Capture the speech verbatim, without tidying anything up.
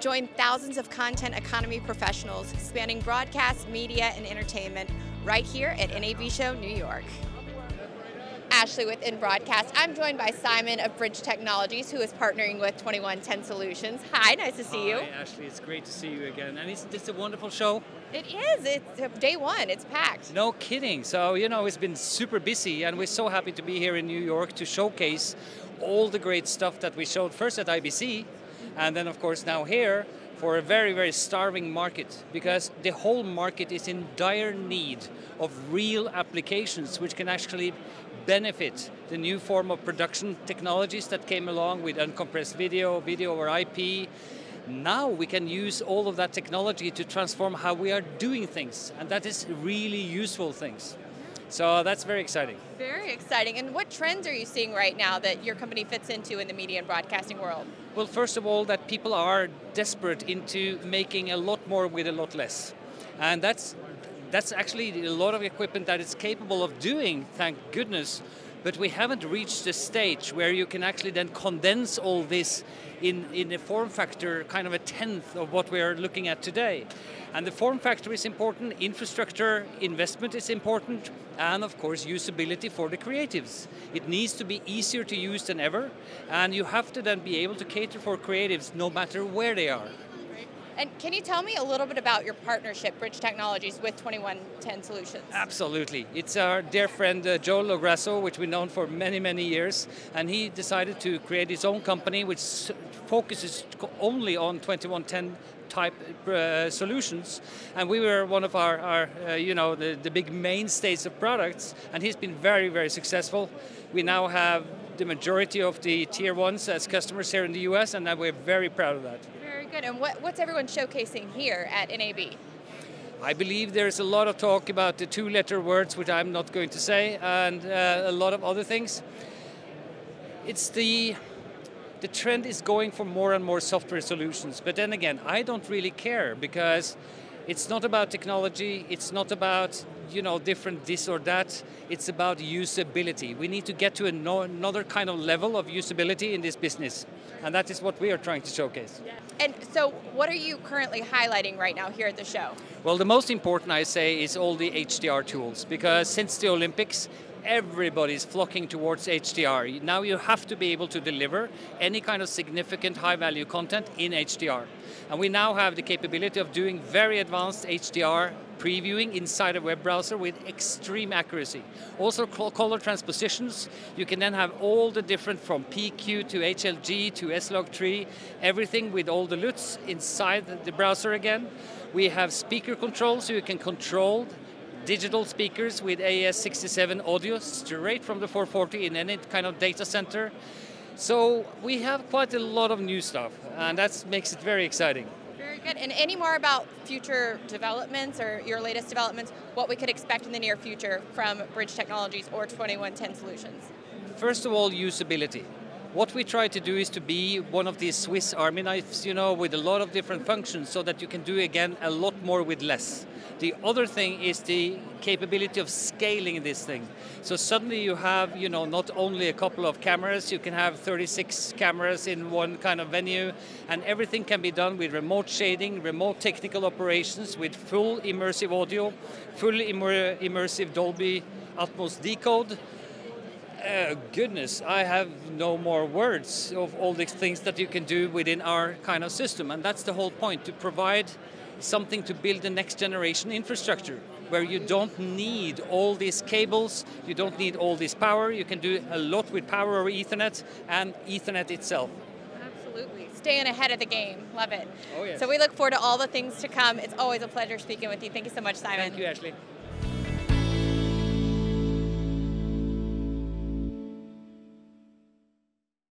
Join thousands of content economy professionals spanning broadcast, media, and entertainment right here at N A B Show New York. Ashley with InBroadcast. I'm joined by Simon of Bridge Technologies, who is partnering with twenty-one ten Solutions. Hi, nice to see Hi, you. Hi, Ashley. It's great to see you again. And isn't this a wonderful show? It is. It's day one. It's packed. No kidding. So, you know, it's been super busy, and we're so happy to be here in New York to showcase all the great stuff that we showed first at I B C, and then, of course, now here for a very, very starving market, because the whole market is in dire need of real applications which can actually benefit the new form of production technologies that came along with uncompressed video, video over I P. Now we can use all of that technology to transform how we are doing things, and that is really useful things. So that's very exciting. Very exciting. And what trends are you seeing right now that your company fits into in the media and broadcasting world? Well, first of all, that people are desperate into making a lot more with a lot less. And that's that's actually a lot of equipment that it's capable of doing, thank goodness. But we haven't reached the stage where you can actually then condense all this in, in a form factor, kind of a tenth of what we're looking at today. And the form factor is important, infrastructure investment is important, and of course usability for the creatives. It needs to be easier to use than ever, and you have to then be able to cater for creatives no matter where they are. And can you tell me a little bit about your partnership, Bridge Technologies, with twenty-one ten Solutions? Absolutely. It's our dear friend uh, Joe Lograsso, which we've known for many, many years, and he decided to create his own company which focuses only on twenty-one ten type uh, solutions. And we were one of our, our uh, you know, the, the big mainstays of products, and he's been very, very successful. We now have the majority of the tier ones as customers here in the U S, and we're very proud of that. Good. And what, what's everyone showcasing here at N A B? I believe there's a lot of talk about the two-letter words, which I'm not going to say, and uh, a lot of other things. It's the, the trend is going for more and more software solutions. But then again, I don't really care, because it's not about technology, it's not about, you know, different this or that, it's about usability. We need to get to another kind of level of usability in this business, and that is what we are trying to showcase. And so what are you currently highlighting right now here at the show? Well, the most important, I say, is all the H D R tools, because since the Olympics, everybody's flocking towards H D R. Now you have to be able to deliver any kind of significant high-value content in H D R. And we now have the capability of doing very advanced H D R previewing inside a web browser with extreme accuracy. Also color transpositions, you can then have all the different from P Q to H L G to S log three, everything with all the L U Ts inside the browser again. We have speaker control, so you can control digital speakers with A E S sixty-seven audio straight from the four forty in any kind of data center. So we have quite a lot of new stuff, and that makes it very exciting. Very good. And any more about future developments or your latest developments, what we could expect in the near future from Bridge Technologies or twenty-one ten Solutions? First of all, usability. What we try to do is to be one of these Swiss army knives, you know, with a lot of different functions, so that you can do, again, a lot more with less. The other thing is the capability of scaling this thing. So suddenly you have, you know, not only a couple of cameras, you can have thirty-six cameras in one kind of venue, and everything can be done with remote shading, remote technical operations, with full immersive audio, full immer immersive Dolby Atmos decode. Uh, goodness, I have no more words of all these things that you can do within our kind of system. And that's the whole point, to provide something to build the next generation infrastructure, where you don't need all these cables, you don't need all this power, you can do a lot with power over Ethernet and Ethernet itself. Absolutely. Staying ahead of the game. Love it. Oh, yes. So we look forward to all the things to come. It's always a pleasure speaking with you. Thank you so much, Simon. Thank you, Ashley.